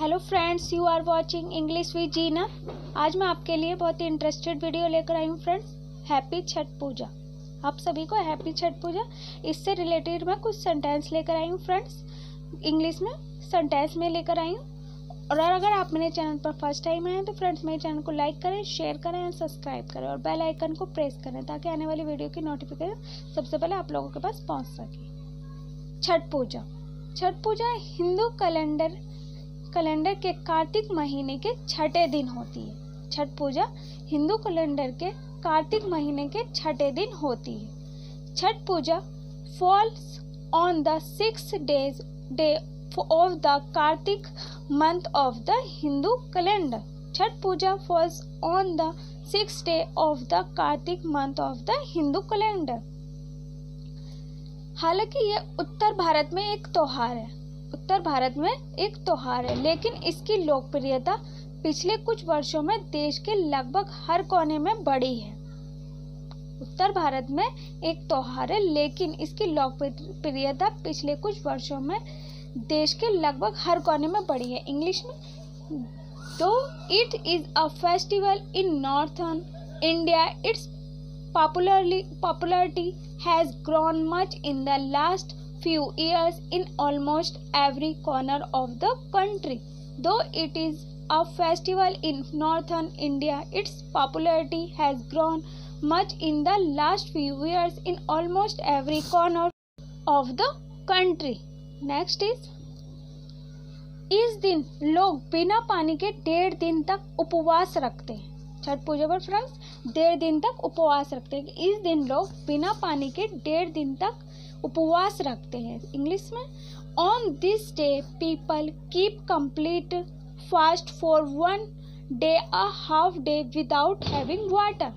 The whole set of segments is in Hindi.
Hello friends, you are watching English with Jeena. आज मैं आपके लिए बहुत ही इंटरेस्टेड वीडियो लेकर आई हूँ फ्रेंड्स। हैप्पी छठ पूजा। आप सभी को हैप्पी छठ पूजा। इससे रिलेटेड मैं कुछ सेंटेंस लेकर आई हूँ फ्रेंड्स, इंग्लिश में सेंटेंस में लेकर आई हूँ। और अगर आप मेरे चैनल पर फर्स्ट टाइम आए हैं तो फ्रेंड्स मेरे चैनल को लाइक करें, शेयर करें और सब्सक्राइब करें और बेल आइकन को प्रेस करें ताकि आने वाली वीडियो की नोटिफिकेशन सबसे पहले आप लोगों के पास पहुँच सके। छठ पूजा। छठ पूजा हिंदू कैलेंडर के कार्तिक महीने के छठे दिन होती है। छठ पूजा हिंदू कैलेंडर के कार्तिक महीने के छठे दिन होती है। Chhath Puja falls on the 6th day of the Kartik month of the Hindu calendar. Chhath Puja falls on the 6th day of the Kartik month of the Hindu calendar. हालांकि यह उत्तर भारत में एक त्योहार है, उत्तर भारत में एक त्योहार है, लेकिन इसकी लोकप्रियता पिछले कुछ वर्षों में देश के लगभग हर कोने में बढ़ी है। उत्तर भारत में एक त्योहार है, लेकिन इसकी लोकप्रियता पिछले कुछ वर्षों में देश के लगभग हर कोने में बढ़ी है। इंग्लिश में दो it is a festival in northern India, its popularity has grown much in the last few years in almost every corner of the country. Though it is a festival in northern India, its popularity has grown much in the last few years in almost every corner of the country. Next is इस दिन लोग बिना पानी के 1.5 दिन तक उपवास रखते हैं। छठ पूजा पर फ्रेंड्स 1.5 दिन तक उपवास रखते हैं। इस दिन लोग बिना पानी के 1.5 दिन तक उपवास रखते हैं। इंग्लिश में on this day people keep complete fast for 1 day, a half day without having water.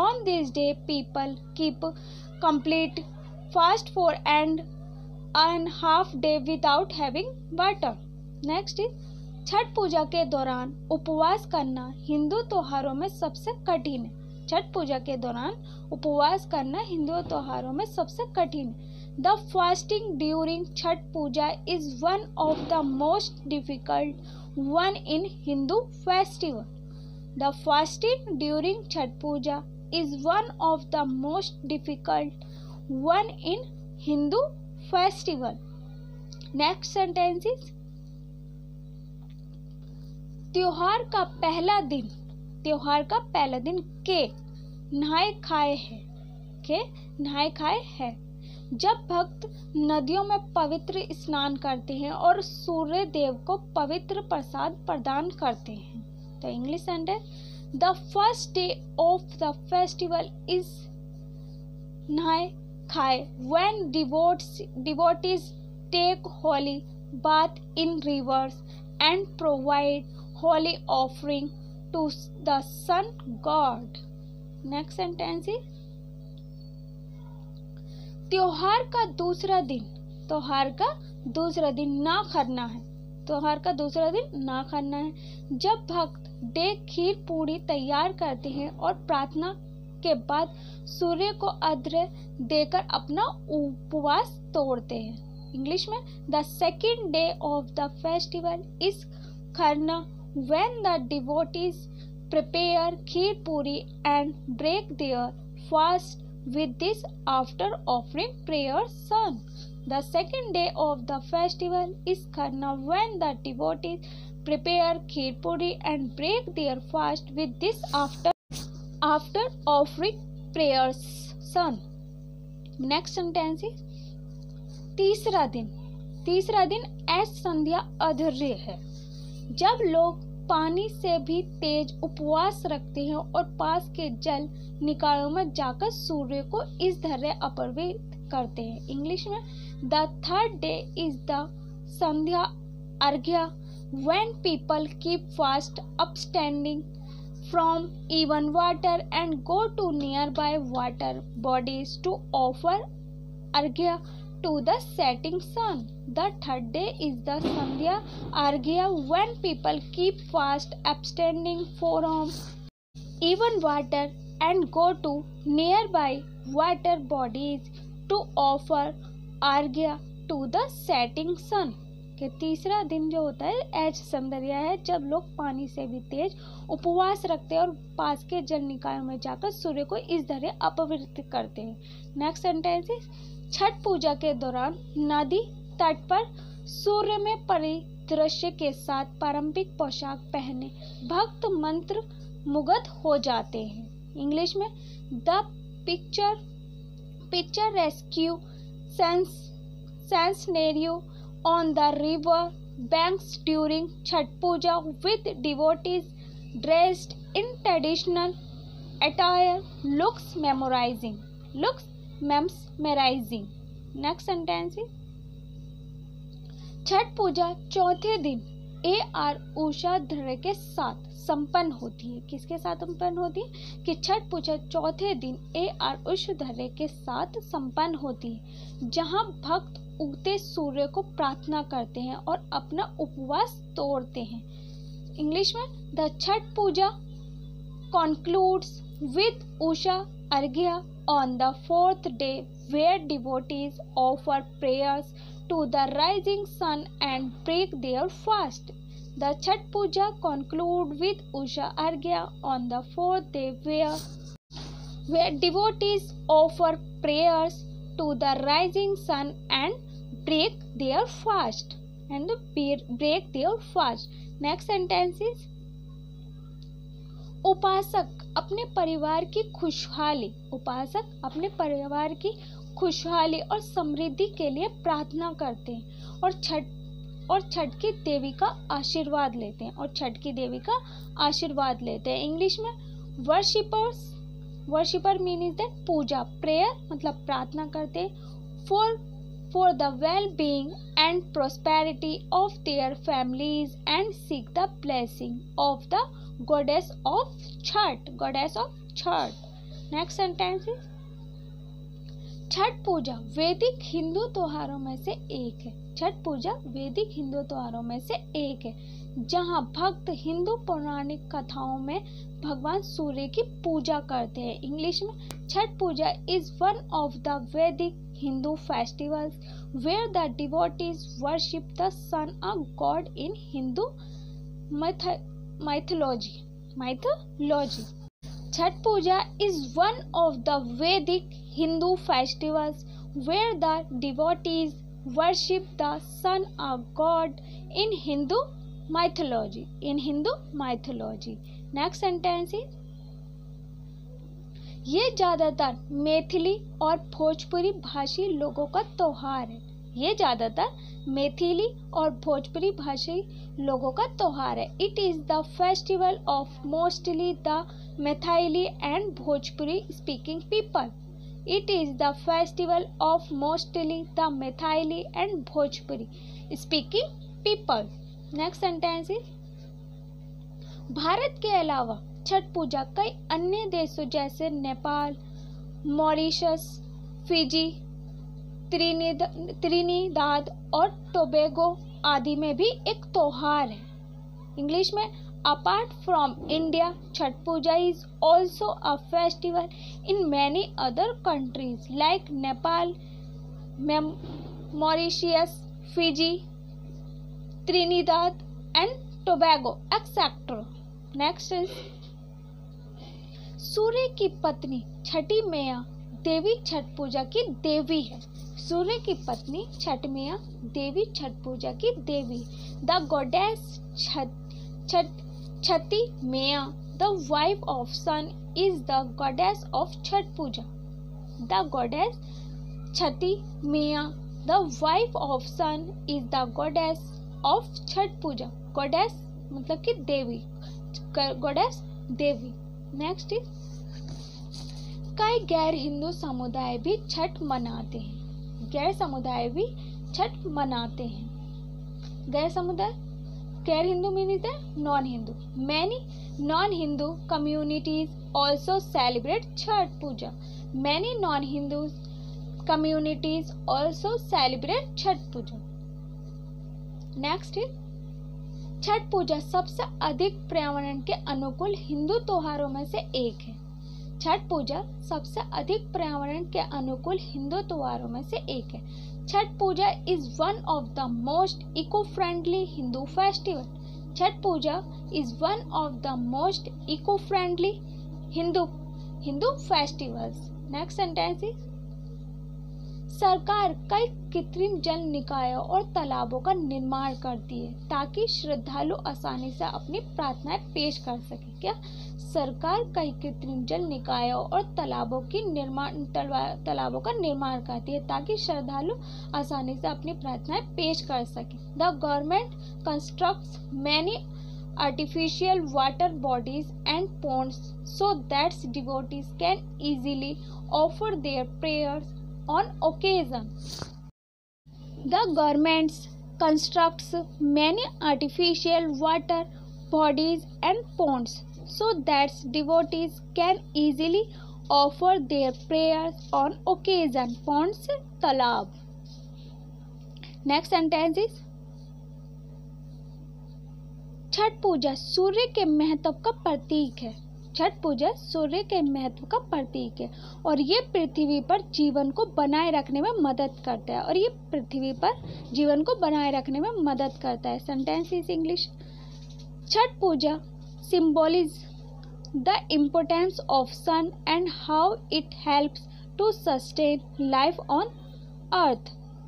On this day people keep complete fast for and half day without having water. Next is Chhath पूजा के दौरान उपवास करना हिंदू त्योहारों में सबसे कठिन है। छठ पूजा के दौरान उपवास करना हिंदू त्योहारों में सबसे कठिन। The fasting during Chhath Puja is one of the most difficult one in Hindu festival. The fasting during Chhath Puja is one of the most difficult one in Hindu festival. Next sentence is त्योहार का पहला दिन, त्योहार का पहला दिन के नहाए खाए है, के नहाए खाए है। जब भक्त नदियों में पवित्र स्नान करते हैं और सूर्य देव को पवित्र प्रसाद प्रदान करते हैं। तो English sentence the first day of the festival is Nahay Khay when devotees take holy bath in rivers and provide holy offering to the sun god. Next sentence is त्योहार का दूसरा दिन, त्योहार का दूसरा दिन ना करना है, त्योहार का दूसरा दिन ना करना है। जब भक्त डे खीर पूरी तैयार करते हैं और प्रार्थना के बाद सूर्य को अर्घ्य देकर अपना उपवास तोड़ते हैं। इंग्लिश में the second day of the festival is Kharna when the devotees prepare kheer puri and break their fast with this after offering prayer sun. The second day of the festival is Kharna when the devotees prepare kheer puri and break their fast with this after offering prayer sun. Next sentence is तीसरा दिन, तीसरा दिन ऐस संध्या अधर्य है। जब लोग पानी से भी तेज उपवास रखते हैं और पास के जल निकायों में जाकर सूर्य को इस धर्य अपवित्र करते हैं। इंग्लिश में the third day is the Sandhya Arghya when people keep fast upstanding from even water and go to nearby water bodies to offer अर्घ्य to the setting sun. The third day is the sandhya arghya when people keep fast abstaining from even water and go to nearby water bodies to offer arghya to the setting sun. के तीसरा दिन जो होता है ऐज समदरिया है, जब लोग पानी से भी तेज उपवास रखते हैं और पास के जल निकायों में जाकर सूर्य को इस तरह अपवृत्त करते हैं। नेक्स्ट सेंटेंस इज छठ पूजा के दौरान नदी तट पर सूर्य में परिदृश्य के साथ पारंपरिक पोशाक पहने भक्त मंत्र मुग्ध हो जाते हैं। इंग्लिश में the picture rescue scenario on the river banks during Chhath Puja with devotees dressed in traditional attire looks mesmerizing. Next sentence is Chhath पूजा चौथे दिन A.R. उषा धरे के साथ संपन्न होती है। किसके साथ संपन्न होती है कि छठ पूजा चौथे दिन A.R. उषा धरे के साथ संपन्न होती है, जहां भक्त उगते सूर्य को प्रार्थना करते हैं और अपना उपवास तोड़ते हैं। इंग्लिश में the Chhath Puja concludes with Usha Arghya on the fourth day where devotees offer prayers to the rising sun and break their fast. The Chhath Puja conclude with Usha Arghya on the fourth day where devotees offer prayers to the rising sun and break their fast. Next sentence is उपासक अपने परिवार की खुशहाली और समृद्धि के लिए प्रार्थना करते हैं और छठ की देवी का आशीर्वाद लेते हैं इंग्लिश में worshipper meaning that puja prayer मतलब प्रार्थना करते हैं for the well-being and prosperity of their families and seek the blessing of the goddess of Chhath. Next sentence is Chhath puja वैदिक हिंदू त्योहारों में से एक है। जहाँ भक्त हिंदू पौराणिक कथाओं में भगवान सूर्य की पूजा करते हैं। इंग्लिश में छठ पूजा is one of the Vedic Hindu festivals where the devotees worship the sun a god in Hindu mythology. Chhath Puja is one of the Vedic Hindu festivals where the devotees worship the sun a god in Hindu mythology. Next sentence is ये ज़्यादातर मैथिली और भोजपुरी भाषी लोगों का त्योहार है। It is the festival of mostly the Maithili and Bhojpuri speaking people. Next sentence is Bharat के अलावा छठ पूजा कई अन्य देशों जैसे नेपाल, मॉरिशस, फिजी, त्रिनिदाद और टोबैगो आदि में भी एक त्योहार है। इंग्लिश में apart from India Chhath Puja is also a festival in many other countries like Nepal, Mauritius, Fiji, Trinidad and Tobago etcetera. Next is Surya की पत्नी छठी मैया देवी छठ पूजा की देवी है। The goddess Chhathi Maiya the wife of sun is the goddess of Chhath Puja. Goddess मतलब कि देवी, गॉडेस देवी। नेक्स्ट इज कई गैर हिंदू समुदाय भी छठ मनाते हैं। गैर Hindu means non Hindu. Many non Hindu communities also celebrate Chhath Puja. Next is Chhath पूजा सबसे अधिक पर्यावरण के अनुकूल हिंदू त्योहारों में से एक है। Chhath Puja is one of the most eco-friendly Hindu festival. Chhath Puja is one of the most eco-friendly Hindu festivals. Next sentence is सरकार कई कृत्रिम जल निकायों और तालाबों का निर्माण करती है ताकि श्रद्धालु आसानी से अपनी प्रार्थनाएं पेश कर सकें। क्या सरकार कई कृत्रिम जल निकायों और तालाबों का निर्माण करती है ताकि श्रद्धालु आसानी से अपनी प्रार्थनाएं पेश कर सकें। The government constructs many artificial water bodies and ponds so that devotees can easily offer their prayers on occasion. The government constructs many artificial water bodies and ponds so that devotees can easily offer their prayers on occasion. Ponds, talab. Next sentence is Chhath पूजा सूर्य के महत्व का प्रतीक है। छठ पूजा सूर्य के महत्व का प्रतीक है और ये पृथ्वी पर जीवन को बनाए रखने में मदद करता है sentence is English. Chhath Puja सिंबोलिज the importance of sun and how it helps to sustain life on earth.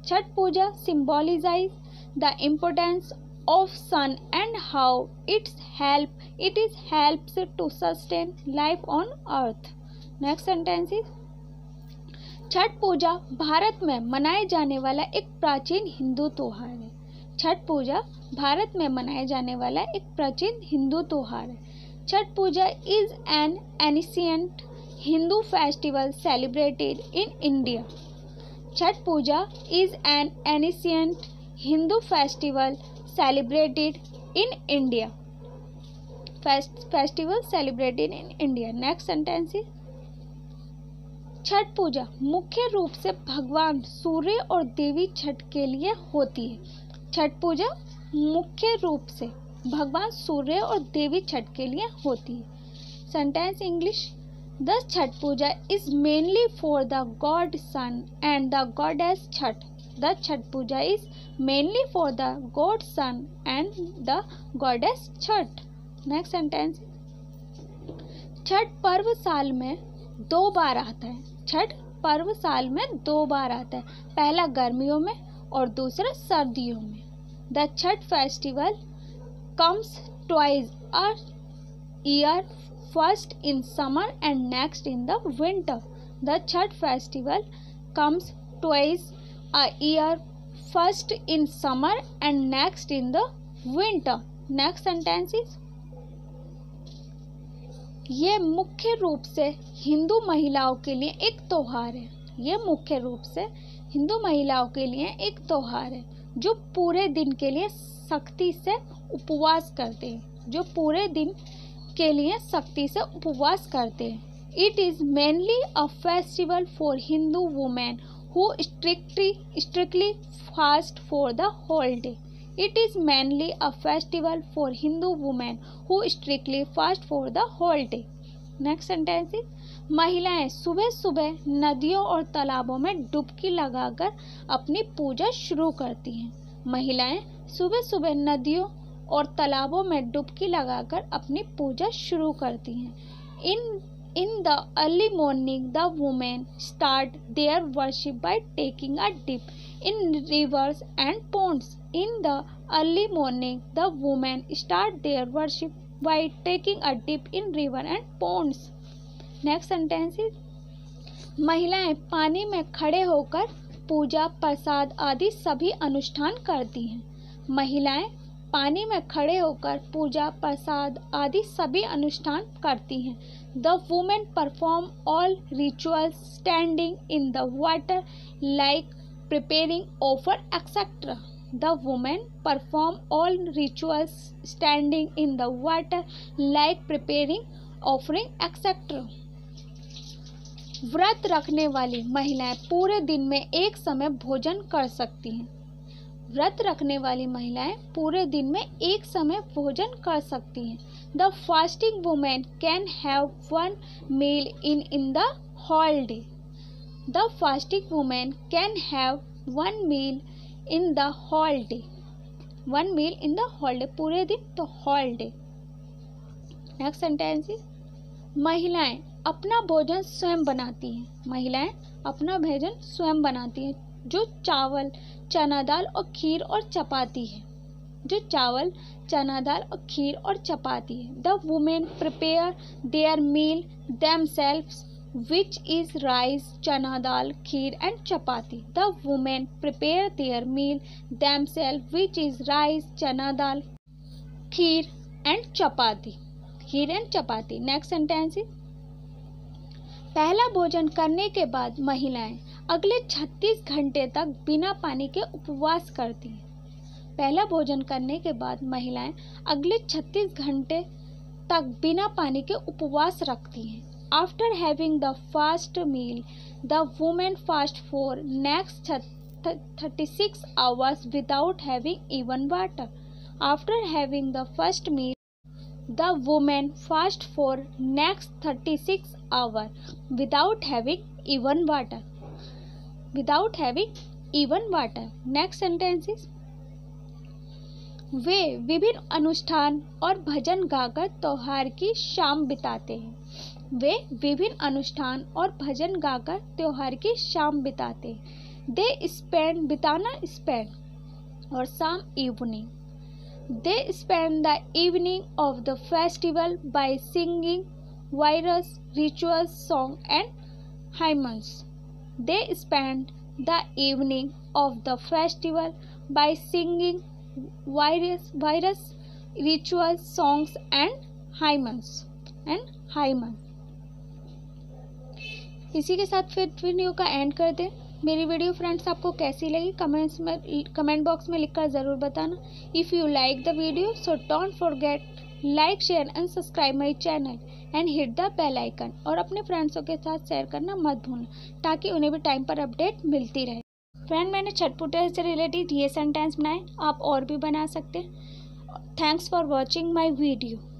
Chhath Puja सिंबोलिजाइज the importance of sun and how it helps to sustain life on earth. Next sentence is Chhath पूजा भारत में मनाए जाने वाला एक प्राचीन हिंदू त्योहार है। छठ पूजा भारत में मनाया जाने वाला एक प्राचीन हिंदू त्योहार है। छठ पूजा is an ancient Hindu festival celebrated in India. Chhath Puja is an ancient Hindu festival celebrated in India. Festival celebrated in India. Next sentence is Chhath पूजा मुख्य रूप से भगवान सूर्य और देवी छठ के लिए होती है। छठ पूजा मुख्य रूप से भगवान सूर्य और देवी छठ के लिए होती है। Sentence English The Chhath Puja is mainly for the god sun and the goddess Chhath. The Chhath Puja is mainly for the god sun and the goddess Chhath. Next sentence. Chhath पर्व साल में 2 बार आता है। छठ पर्व साल में 2 बार आता है, पहला गर्मियों में और दूसरा सर्दियों में। The Chhath festival comes twice a year, first in summer and next in the winter. The Chhath festival comes twice a year, first in summer and next in the winter. Next sentence is ये मुख्य रूप से हिंदू महिलाओं के लिए एक त्योहार है। ये मुख्य रूप से हिंदू महिलाओं के लिए एक त्योहार है जो पूरे दिन के लिए सख्ती से उपवास करते हैं It is mainly a festival for Hindu women who strictly fast for the whole day. It is mainly a festival for Hindu women who strictly fast for the whole day. Next sentence is महिलाएं सुबह सुबह नदियों और तालाबों में डुबकी लगाकर अपनी पूजा शुरू करती हैं। In the early morning, the women start their worship by taking a dip in rivers and ponds. Next sentence is महिलाएं पानी में खड़े होकर पूजा प्रसाद आदि सभी अनुष्ठान करती हैं। The women perform all rituals standing in the water like preparing offer etc. व्रत रखने वाली महिलाएं पूरे दिन में एक समय भोजन कर सकती हैं। The fasting woman can have one meal in the whole day. One meal in the whole day, one meal in the whole day, पूरे दिन तो whole day. Next sentence is महिलाएं अपना भोजन स्वयं बनाती हैं, महिलाएं अपना भोजन स्वयं बनाती हैं जो चावल चना दाल और खीर और चपाती है, जो चावल चना दाल और खीर और चपाती है। The women prepare their meal themselves which is rice chana dal kheer and chapati. The women prepare their meal themselves which is rice chana dal kheer and chapati, kheer and chapati. Next sentence is पहला भोजन करने के बाद महिलाएं अगले 36 घंटे तक बिना पानी के उपवास करती हैं। पहला भोजन करने के बाद महिलाएं अगले 36 घंटे तक बिना पानी के उपवास रखती हैं। After having the first meal the women fast for next 36 hours without having even water. After having the first meal the women fast for next 36 hour without having even water, without having even water. Next sentence is वे विभिन्न अनुष्ठान और भजन गाकर त्योहार की शाम बिताते हैं, वे विभिन्न अनुष्ठान और भजन गाकर त्योहार की शाम बिताते हैं। दे स्पेंड बिताना स्पेंड और शाम evening, they spend the evening of the festival by singing various rituals song and hymns. They spend the evening of the festival by singing various ritual songs and hymn. इसी के साथ फिर वीडियो का एंड कर दें। मेरी वीडियो फ्रेंड्स आपको कैसी लगी कमेंट बॉक्स में लिखकर ज़रूर बताना। If you like the video so don't forget like share and subscribe my channel and hit the bell icon. और अपने फ्रेंड्सों के साथ शेयर करना मत भूलना ताकि उन्हें भी टाइम पर अपडेट मिलती रहे। फ्रेंड मैंने छठ पूजा से रिलेटेड ये सेंटेंस बनाए, आप और भी बना सकते हैं। Thanks for watching my video.